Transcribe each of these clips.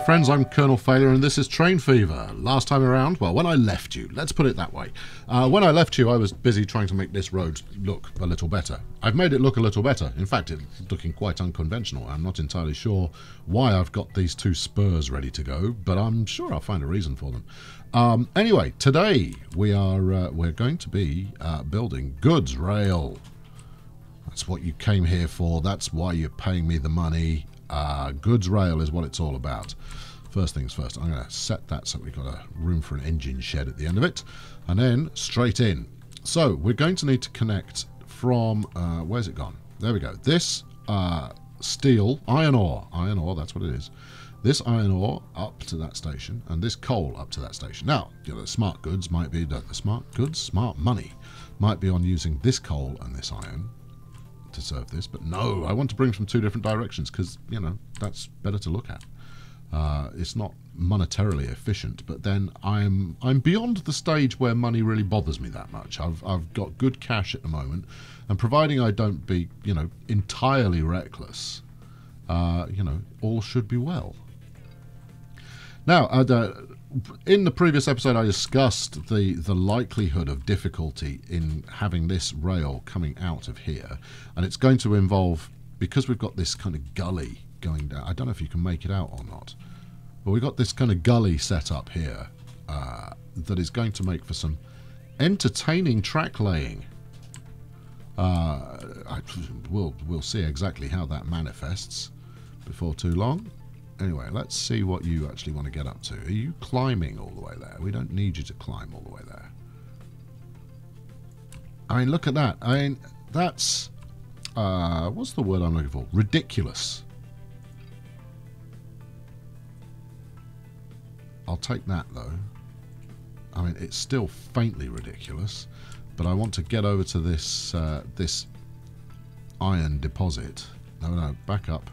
Hello friends, I'm Colonel Failure and this is Train Fever. Last time around, well, when I left you, let's put it that way. When I left you, I was busy trying to make this road look a little better. I've made it look a little better. In fact, it's looking quite unconventional. I'm not entirely sure why I've got these two spurs ready to go, but I'm sure I'll find a reason for them. Anyway, today we're going to be building goods rail. That's what you came here for. That's why you're paying me the money. Goods rail is what it's all about. First things first, I'm going to set that so we've got a room for an engine shed at the end of it, and then straight in. So we're going to need to connect from where's it gone? There we go. This iron ore, that's what it is. This iron ore up to that station, and this coal up to that station. Now, you know, the smart goods might be smart money might be on using this coal and this iron to serve this, but no, I want to bring from two different directions because, you know, that's better to look at. It's not monetarily efficient, but then I'm beyond the stage where money really bothers me that much. I've got good cash at the moment, and providing I don't be, you know, entirely reckless, you know, all should be well. Now, in the previous episode, I discussed the likelihood of difficulty in having this rail coming out of here. And it's going to involve, because we've got this kind of gully going down, I don't know if you can make it out or not, but we've got this kind of gully set up here that is going to make for some entertaining track laying. We'll see exactly how that manifests before too long. Anyway, let's see what you actually want to get up to. Are you climbing all the way there? We don't need you to climb all the way there. I mean, look at that. I mean, that's... what's the word I'm looking for? Ridiculous. I'll take that, though. I mean, it's still faintly ridiculous, but I want to get over to this, iron deposit. No, back up.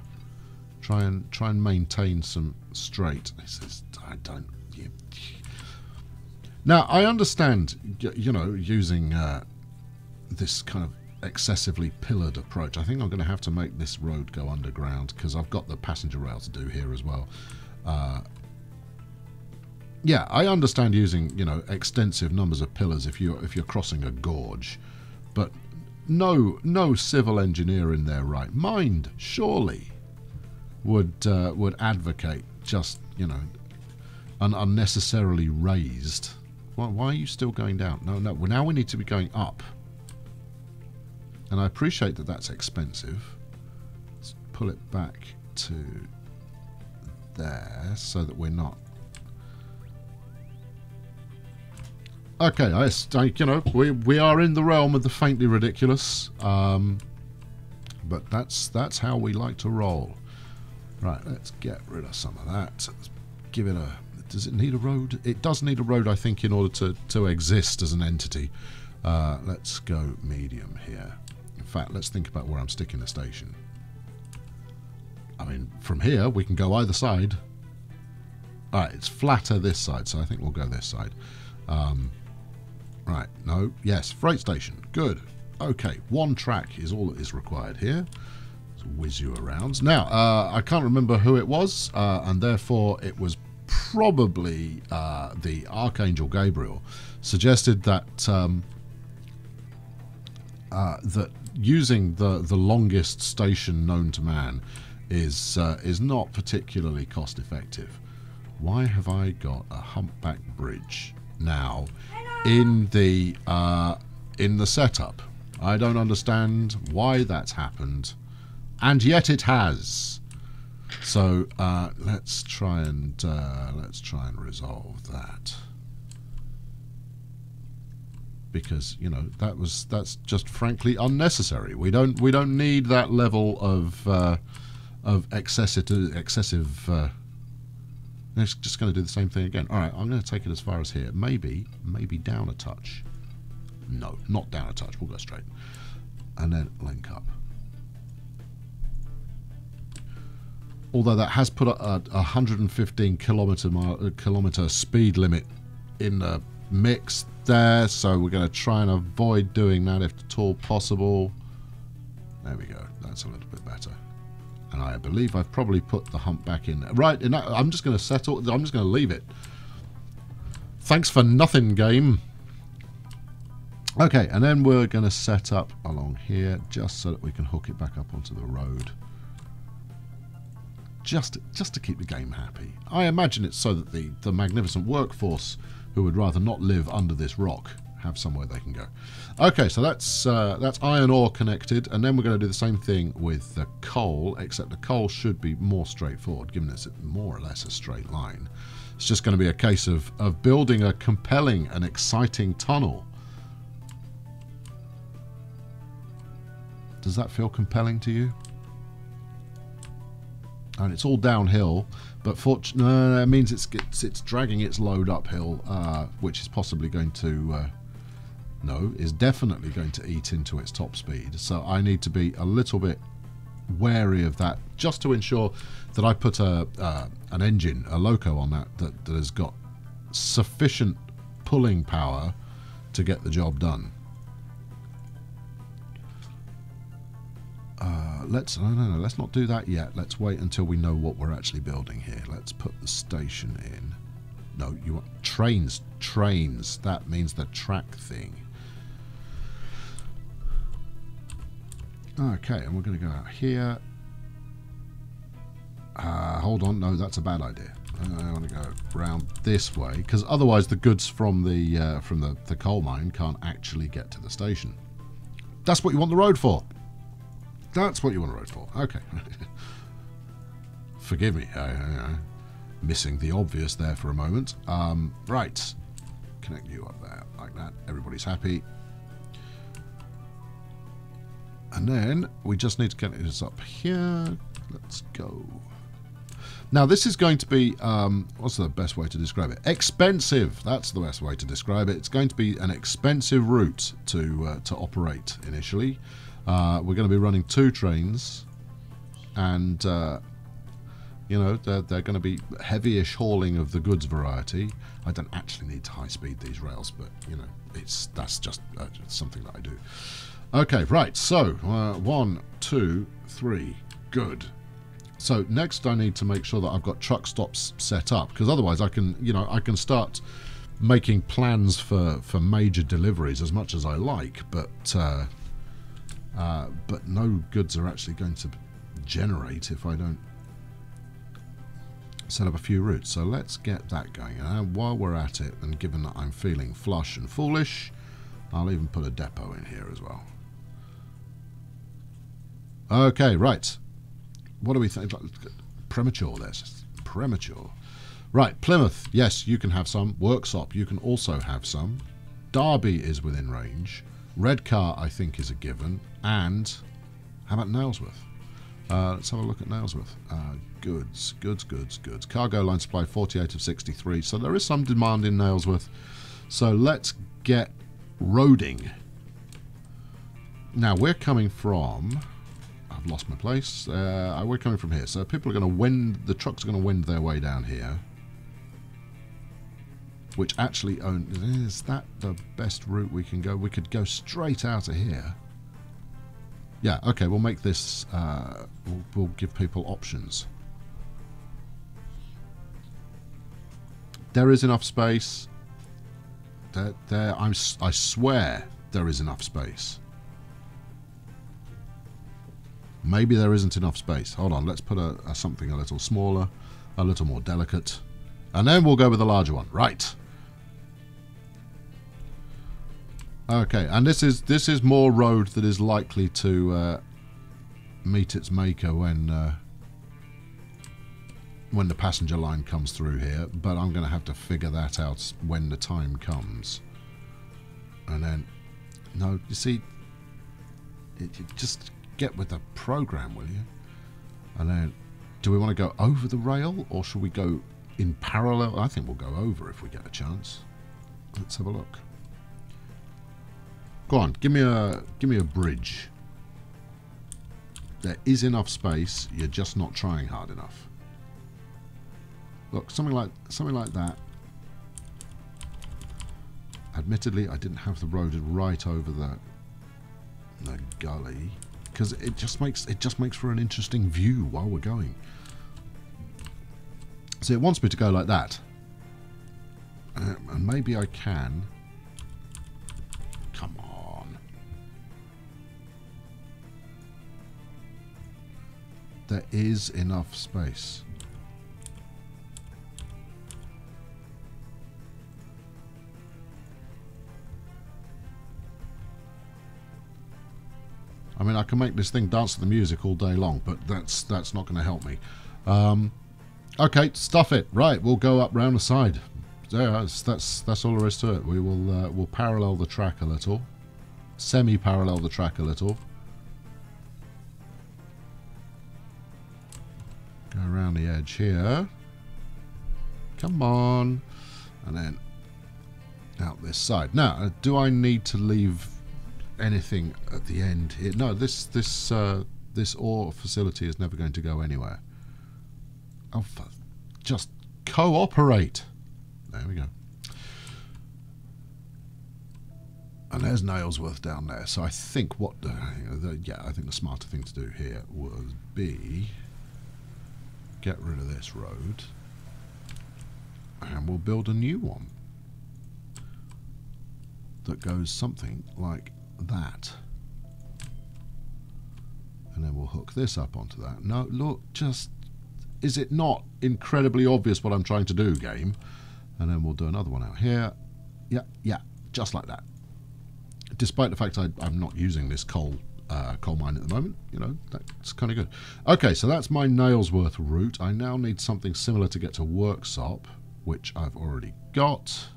Try and maintain some straight. This is, I don't. Yeah. Now I understand, you know, using this kind of excessively pillared approach. I think I'm going to have to make this road go underground because I've got the passenger rail to do here as well. Yeah, I understand using, you know, extensive numbers of pillars if you're crossing a gorge, but no civil engineer in their right mind, surely, would advocate just, you know, an unnecessarily raised. Why are you still going down? No, well, now we need to be going up, and I appreciate that that's expensive. Let's pull it back to there so that we're not... okay, you know, we are in the realm of the faintly ridiculous, but that's how we like to roll. Right, let's get rid of some of that. Let's give it a... does it need a road? It does need a road, I think, in order to exist as an entity. Let's go medium here. In fact, let's think about where I'm sticking the station. I mean, from here, we can go either side. All right, it's flatter this side, so I think we'll go this side. Right, no, yes, freight station. Good. Okay, one track is all that is required here. Whiz you around. Now, I can't remember who it was, and therefore it was probably the Archangel Gabriel suggested that that using the longest station known to man is not particularly cost effective. Why have I got a humpback bridge now in the setup? I don't understand why that's happened. And yet it has. So let's try and resolve that, because, you know, that's just frankly unnecessary. We don't need that level of excessive. It's just going to do the same thing again. All right, I'm going to take it as far as here. Maybe down a touch. No, not down a touch. We'll go straight, and then link up. Although that has put a 115 kilometre speed limit in the mix there, so we're going to try and avoid doing that if at all possible. There we go. That's a little bit better. And I believe I've probably put the hump back in. Right, and I'm just going to settle. I'm just going to leave it. Thanks for nothing, game. Okay, and then we're going to set up along here just so that we can hook it back up onto the road. Just to keep the game happy. I imagine it's so that the magnificent workforce who would rather not live under this rock have somewhere they can go. Okay, so that's iron ore connected, and then we're going to do the same thing with the coal, except the coal should be more straightforward, given it's more or less a straight line. It's just going to be a case of building a compelling and exciting tunnel. Does that feel compelling to you? And it's all downhill, but fortunately, no, it means it's dragging its load uphill, which is possibly going to... no, is definitely going to eat into its top speed. So I need to be a little bit wary of that, just to ensure that I put an engine, a loco on that has got sufficient pulling power to get the job done. Let's not do that yet. Let's wait until we know what we're actually building here. Let's put the station in. No, you want trains. That means the track thing. Okay, and we're going to go out here. Hold on. No, that's a bad idea. I want to go round this way, because otherwise the goods from the coal mine can't actually get to the station. That's what you want the road for. That's what you want to road for. Okay. Forgive me. Missing the obvious there for a moment. Right. Connect you up there like that. Everybody's happy. And then we just need to connect this up here. Let's go. Now, this is going to be... what's the best way to describe it? Expensive. That's the best way to describe it. It's going to be an expensive route to operate initially. We're going to be running 2 trains, and you know, they're going to be heavy-ish hauling of the goods variety. I don't actually need to high-speed these rails, but you know, that's just something that I do. Okay, right. So 1, 2, 3, good. So next, I need to make sure that I've got truck stops set up, because otherwise, I can start making plans for major deliveries as much as I like, but no goods are actually going to generate if I don't set up a few routes. So let's get that going. And while we're at it, and given that I'm feeling flush and foolish, I'll even put a depot in here as well. Okay, right. What do we think? Premature, that's premature. Right, Plymouth, yes, you can have some. Worksop, you can also have some. Derby is within range. Redcar, I think, is a given. And how about Nailsworth? Let's have a look at Nailsworth. Goods. Cargo line supply, 48 of 63. So there is some demand in Nailsworth. So let's get roading. Now, we're coming from... I've lost my place. We're coming from here. So people are going to wend... The trucks are going to wend their way down here. Which actually owns... Is that the best route we can go? We could go straight out of here. Yeah, okay, we'll make this... we'll give people options. There is enough space. I swear there is enough space. Maybe there isn't enough space. Hold on, let's put a something a little smaller, a little more delicate. And then we'll go with the larger one. Right. Okay, and this is more road that is likely to meet its maker when the passenger line comes through here, but I'm going to have to figure that out when the time comes. And then, no, you see, you just get with the program, will you? And then, do we want to go over the rail, or should we go in parallel? I think we'll go over if we get a chance. Let's have a look. Go on, give me a bridge. There is enough space, you're just not trying hard enough. Look, something like that. Admittedly, I didn't have the road right over the gully. because it just makes for an interesting view while we're going. So it wants me to go like that, and maybe I can. Come on. There is enough space. I mean, I can make this thing dance to the music all day long, but that's not going to help me. Okay, stuff it. Right, we'll go up round the side. Yeah, that's all there is to it. We will we'll parallel the track a little, semi-parallel the track a little. Go around the edge here. Come on, and then out this side. Now, do I need to leave anything at the end here? No, this ore facility is never going to go anywhere. Oh, just cooperate. There we go. And there's Nailsworth down there. So I think I think the smarter thing to do here would be get rid of this road, and we'll build a new one that goes something like that. And then we'll hook this up onto that. No, look, just... Is it not incredibly obvious what I'm trying to do, game? And then we'll do another one out here. Yeah, yeah, just like that. Despite the fact I'm not using this coal mine at the moment, you know, that's kind of good. Okay, so that's my Nailsworth route. I now need something similar to get to Worksop, which I've already got.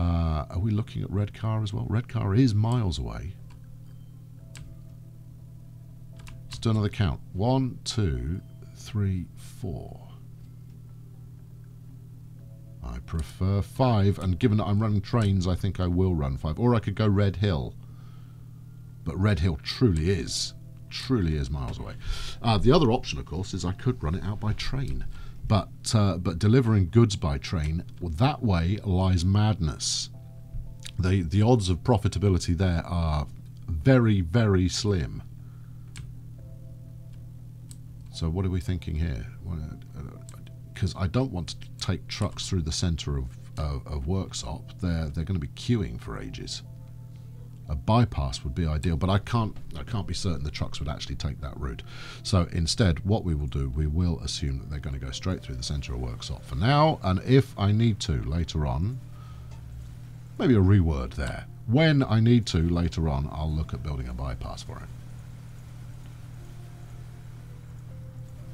Are we looking at Redcar as well? Redcar is miles away. Let's do another count. 1, 2, 3, 4. I prefer 5, and given that I'm running trains, I think I will run 5. Or I could go Red Hill. But Red Hill truly is miles away. The other option, of course, is I could run it out by train. But delivering goods by train, well, that way lies madness. The odds of profitability there are very, very slim. So what are we thinking here? Because I don't want to take trucks through the centre of Worksop. They're going to be queuing for ages. A bypass would be ideal, but I can't be certain the trucks would actually take that route. So instead, what we will do, we will assume that they're going to go straight through the centre of Worksop for now, and if I need to later on, maybe a reword there. When I need to later on, I'll look at building a bypass for it.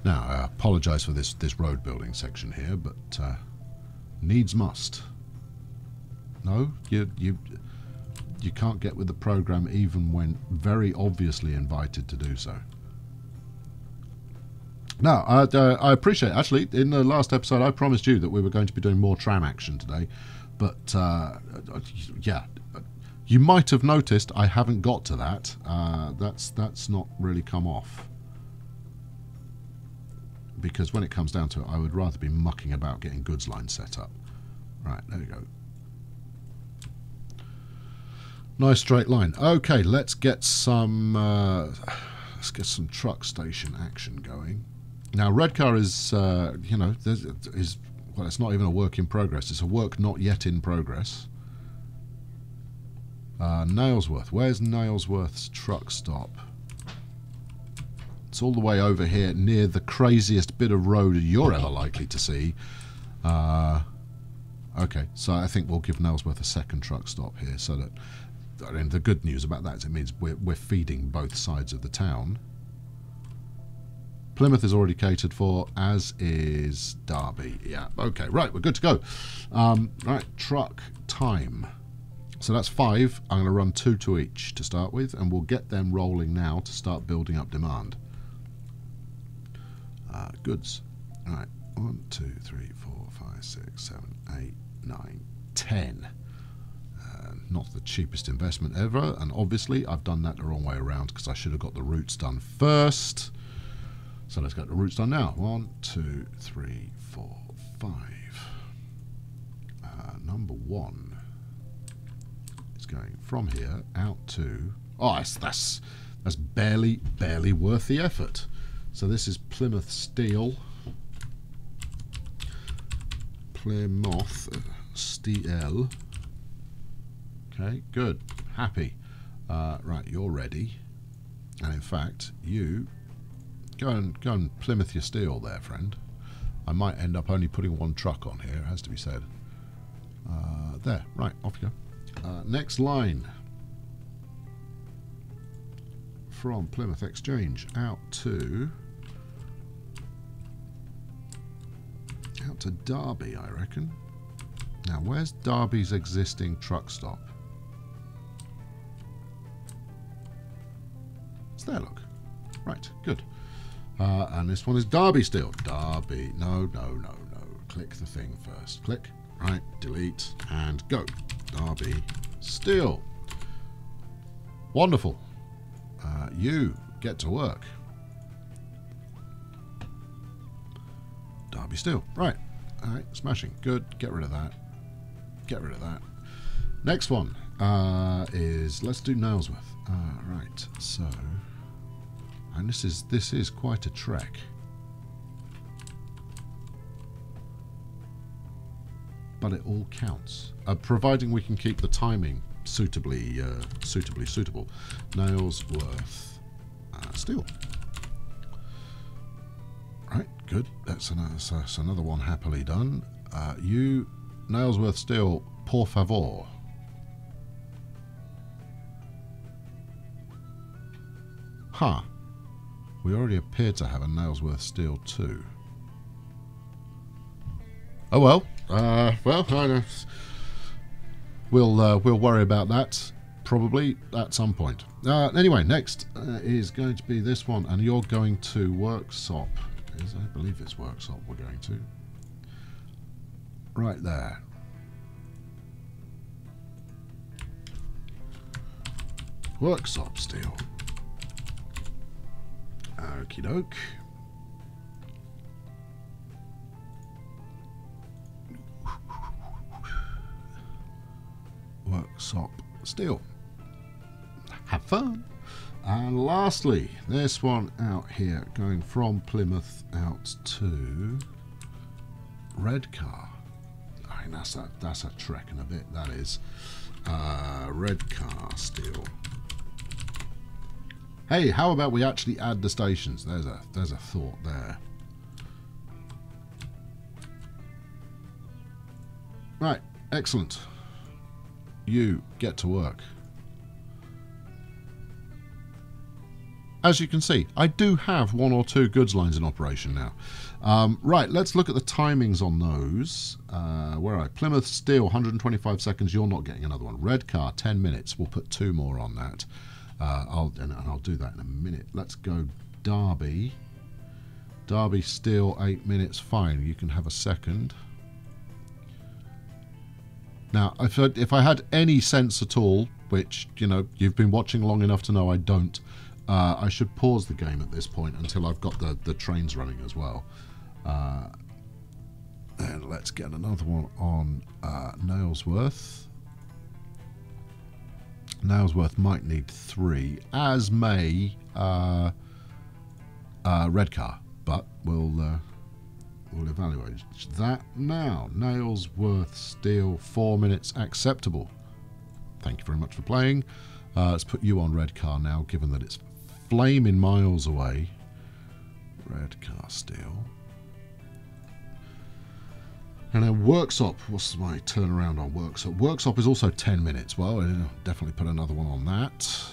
Now, I apologise for this road building section here, but needs must. No, you can't get with the program even when very obviously invited to do so. Now, I appreciate, actually, in the last episode I promised you that we were going to be doing more tram action today, but yeah, you might have noticed I haven't got to that. That's not really come off. Because when it comes down to it, I would rather be mucking about getting goods lines set up. Right, there we go. Nice straight line. Okay, let's get some truck station action going. Now, Redcar is you know, well, it's not even a work in progress. It's a work not yet in progress. Nailsworth. Where's Nailsworth's truck stop? It's all the way over here near the craziest bit of road you're ever likely to see. Okay, so I think we'll give Nailsworth a second truck stop here, so that... I mean, the good news about that is it means we're feeding both sides of the town. Plymouth is already catered for, as is Derby. Yeah, okay, right, we're good to go. Right, truck time. So that's 5. I'm going to run 2 to each to start with, and we'll get them rolling now to start building up demand. Goods. All right, 1, 2, 3, 4, 5, 6, 7, 8, 9, 10. Not the cheapest investment ever, and obviously I've done that the wrong way around because I should have got the routes done first. So let's get the routes done now. 1, 2, 3, 4, 5. Number 1 is going from here out to... Oh, that's That's barely worth the effort. So this is Plymouth Steel. Plymouth Steel. Okay, good. Happy. Right, you're ready. And in fact, you go and Plymouth your steel there, friend. I might end up only putting one truck on here, it has to be said. There, right, off you go. Next line. From Plymouth Exchange out to... out to Derby, I reckon. Now, where's Derby's existing truck stop? It's there, look. Right, good. And this one is Derby Steel. Derby. No. Click the thing first. Click. Right, delete, and go. Derby Steel. Wonderful. You get to work. Derby Steel. Right. Alright, smashing. Good. Get rid of that. Get rid of that. Next one is, let's do Nailsworth. Right, so... and this is quite a trek. But it all counts. Providing we can keep the timing suitably suitable. Nailsworth Steel. Right, good. That's another one happily done. You, Nailsworth Steel, por favor. Huh. We already appear to have a Nailsworth Steel too. Oh well. Well, I know. We'll worry about that probably at some point. Anyway, next is going to be this one, and you're going to Worksop. I believe it's Worksop we're going to. Right there. Worksop Steel. Okie doke. Worksop Steel. Have fun. And lastly, this one out here, going from Plymouth out to Redcar. I mean, that's a trek and a bit. That is Redcar Steel. Hey, how about we actually add the stations? There's a thought there. Right, excellent. You get to work. As you can see, I do have one or two goods lines in operation now. Right, let's look at the timings on those. Where are I? Plymouth Steel, 125 seconds. You're not getting another one. Redcar, 10 minutes. We'll put two more on that. I'll do that in a minute. Let's go Derby. Derby Steel, 8 minutes. Fine, you can have a second. Now, if I had any sense at all, which, you know, you've been watching long enough to know I don't, I should pause the game at this point until I've got the trains running as well. And let's get another one on Nailsworth. Nailsworth might need three, as may Redcar, but we'll evaluate that now. Nailsworth Steel, 4 minutes, acceptable. Thank you very much for playing. Let's put you on Redcar now, given that it's flaming miles away. Redcar Steel. And then Worksop, what's my turnaround on Worksop? Worksop is also 10 minutes. Well, I'll definitely put another one on that.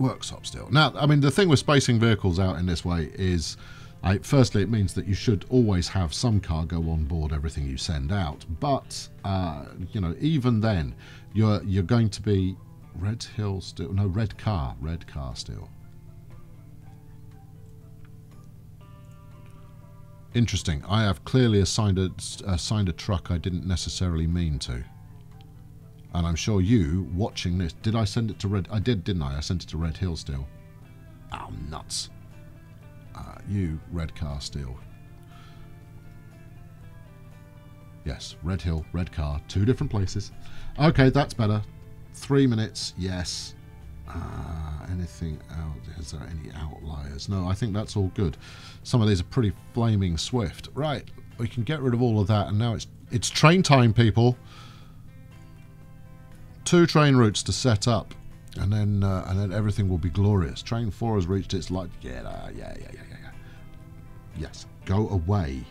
Worksop Steel. Now, I mean, the thing with spacing vehicles out in this way is, firstly, it means that you should always have some cargo on board everything you send out. But, you know, even then, you're going to be Red Hill Steel. No, Redcar Steel. Interesting. I have clearly assigned a truck I didn't necessarily mean to. And I'm sure you, watching this... did I send it to Red... I did, didn't I? I sent it to Red Hill Steel. Oh, nuts. You, Redcar Steel. Yes, Red Hill, Redcar. Two different places. Okay, that's better. 3 minutes, yes. Anything out? Is there any outliers? No, I think that's all good. Some of these are pretty flaming swift. Right, we can get rid of all of that, and now it's train time, people. 2 train routes to set up, and then everything will be glorious. Train 4 has reached its light. Yeah. Yes, go away.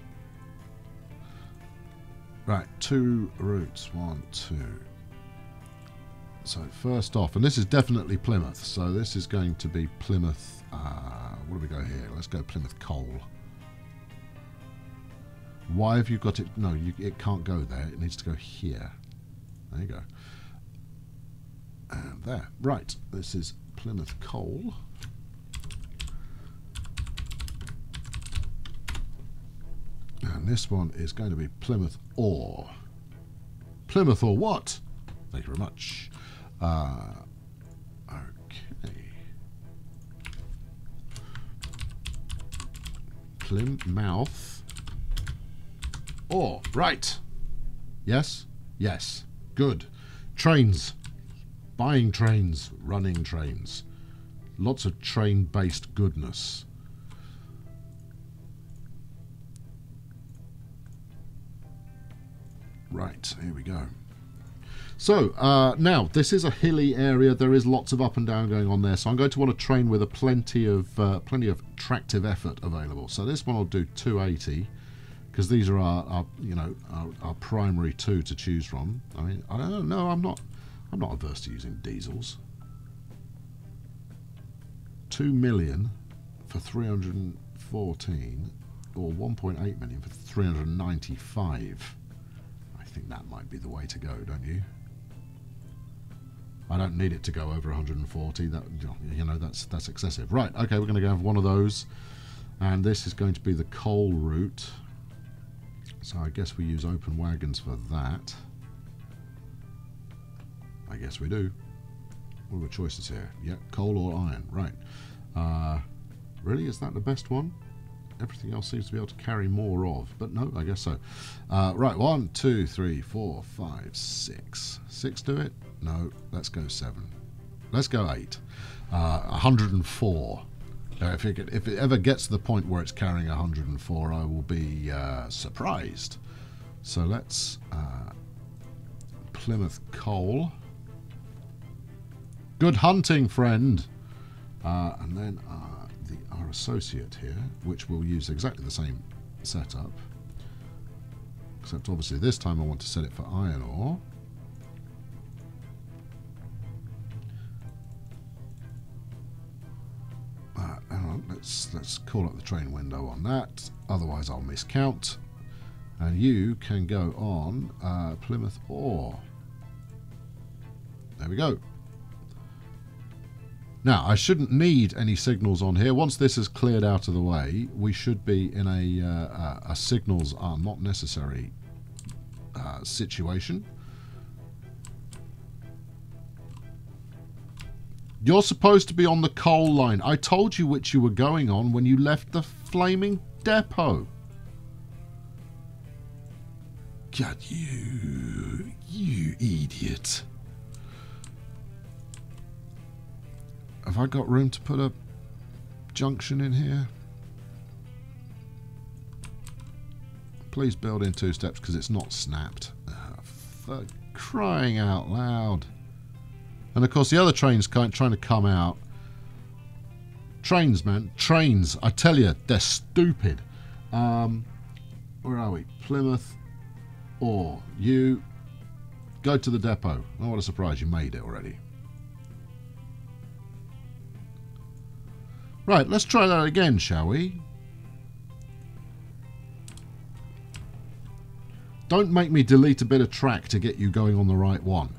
Right, 2 routes. 1, 2. So first off, and this is definitely Plymouth, so this is going to be Plymouth, what do we go here? Let's go Plymouth Coal. Why have you got it? No, it can't go there. It needs to go here. There you go. And there. Right, this is Plymouth Coal. And this one is going to be Plymouth Ore. Plymouth Ore what? Thank you very much. Okay. Plymouth. Oh, right. Yes. Yes. Good. Trains. Buying trains. Running trains. Lots of train-based goodness. Right. Here we go. So, now, this is a hilly area. There is lots of up and down going on there, so I'm going to want to train with a plenty of tractive effort available. So this one will do 280, because these are our primary 2 to choose from. I mean, I don't know, I'm not averse to using diesels. 2 million for 314, or 1.8 million for 395. I think that might be the way to go, don't you? I don't need it to go over 140. That, you know, that's excessive. Right, okay, we're going to go have one of those. And this is going to be the coal route. So I guess we use open wagons for that. I guess we do. What are the choices here? Yeah, coal or iron. Right. Really, is that the best one? Everything else seems to be able to carry more of. But no, I guess so. Right, 1, 2, 3, 4, 5, 6. 6 do it? No, let's go 7. Let's go 8. 104. If it ever gets to the point where it's carrying 104, I will be surprised. So let's... Plymouth Coal. Good hunting, friend! And then... our associate here, which will use exactly the same setup, except obviously this time I want to set it for iron ore. Hang on, let's call up the train window on that, otherwise I'll miscount. And you can go on Plymouth Ore. There we go. Now, I shouldn't need any signals on here. Once this is cleared out of the way, we should be in a signals are not necessary situation. You're supposed to be on the coal line. I told you which you were going on when you left the flaming depot. God, you idiot. Have I got room to put a junction in here? Please build in 2 steps because it's not snapped. For crying out loud. And of course the other train's trying to come out. Trains, man. Trains. I tell you, they're stupid. Where are we? Plymouth Ore. You go to the depot. Oh, what a surprise. You made it already. Right, let's try that again, shall we? Don't make me delete a bit of track to get you going on the right one.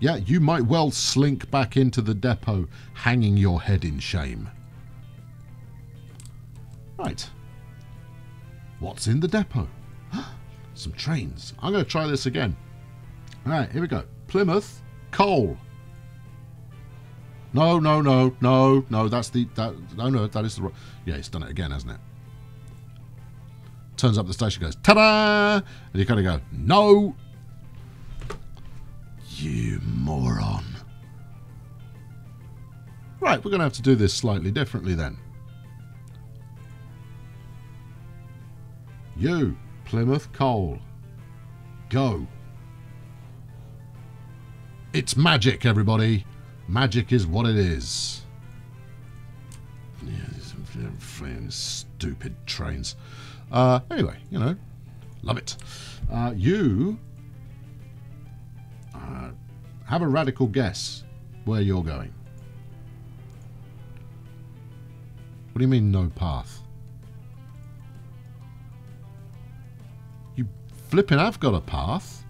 Yeah, you might well slink back into the depot, hanging your head in shame. Right. What's in the depot? Some trains. I'm going to try this again. Alright, here we go. Plymouth Coal. No, that is the wrong. Yeah, it's done it again, hasn't it? Turns up the station, goes, ta-da! And you kind of go, no! You moron. Right, we're going to have to do this slightly differently then. You, Plymouth Coal. Go. It's magic, everybody. Magic is what it is. Stupid trains. Anyway, you know, love it. You have a radical guess where you're going. What do you mean, no path? You flipping have got a path.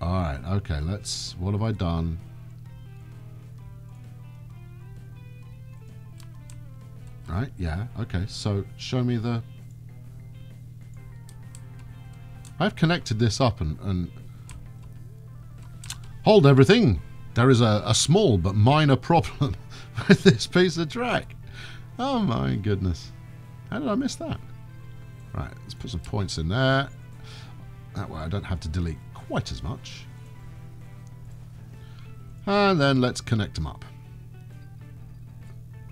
All right, okay. Let's. What have I done? Right, yeah, okay, so show me the... I've connected this up and hold everything. There is a small but minor problem with this piece of track. Oh my goodness. How did I miss that? Right, let's put some points in there. That way I don't have to delete quite as much. And then let's connect them up.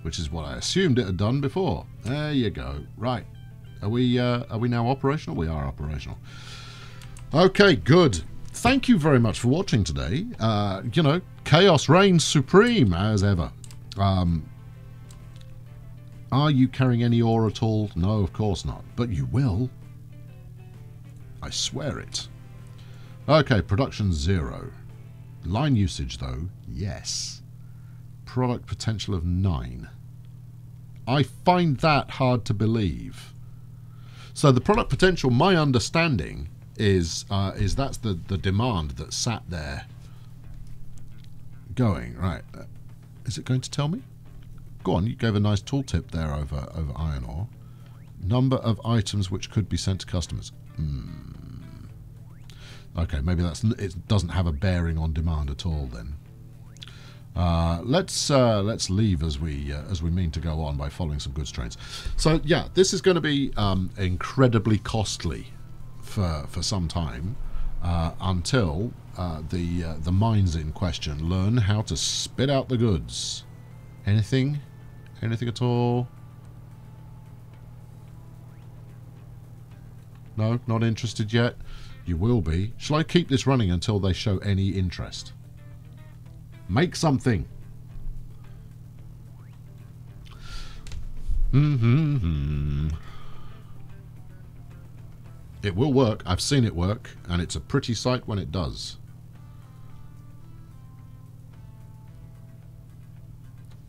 Which is what I assumed it had done before. There you go. Right. Are we now operational? We are operational. Okay, good. Thank you very much for watching today. You know, chaos reigns supreme as ever. Are you carrying any ore at all? No, of course not. But you will. I swear it. Okay, production 0. Line usage, though, yes. Product potential of 9. I find that hard to believe. So the product potential, my understanding is that's the demand that sat there going right. Is it going to tell me? Go on, you gave a nice tooltip there over iron ore. Number of items which could be sent to customers. Okay, maybe that's it. Doesn't have a bearing on demand at all then. Let's leave as we mean to go on by following some goods trains. So yeah, this is going to be incredibly costly for some time until the mines in question learn how to spit out the goods. Anything? Anything at all? No, not interested yet. You will be. Shall I keep this running until they show any interest? Make something. It will work. I've seen it work, and it's a pretty sight when it does.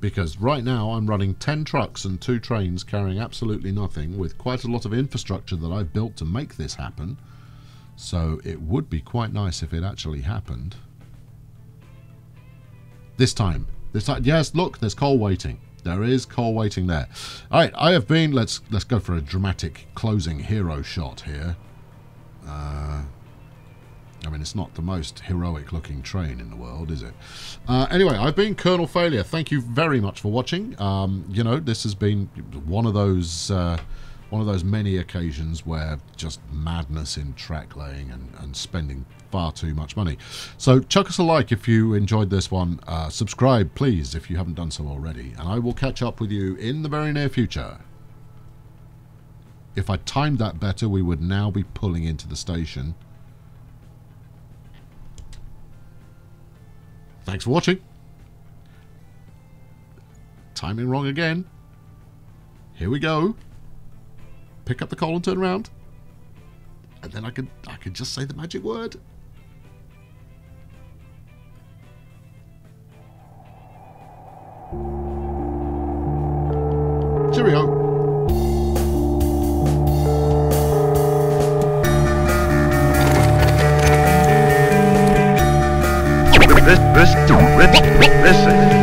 Because right now I'm running 10 trucks and 2 trains carrying absolutely nothing with quite a lot of infrastructure that I've built to make this happen. So it would be quite nice if it actually happened. This time, yes, look, there's coal waiting. There is coal waiting there. All right, I have been, let's go for a dramatic closing hero shot here. I mean, it's not the most heroic looking train in the world, is it? Anyway, I've been Colonel Failure. Thank you very much for watching. You know, this has been one of those many occasions where just madness in track laying and spending far too much money. So chuck us a like if you enjoyed this one. Subscribe, please, if you haven't done so already. And I will catch up with you in the very near future. If I timed that better, we would now be pulling into the station. Thanks for watching. Timing wrong again. Here we go. Pick up the coal and turn around. And then I could just say the magic word. Cheerio. This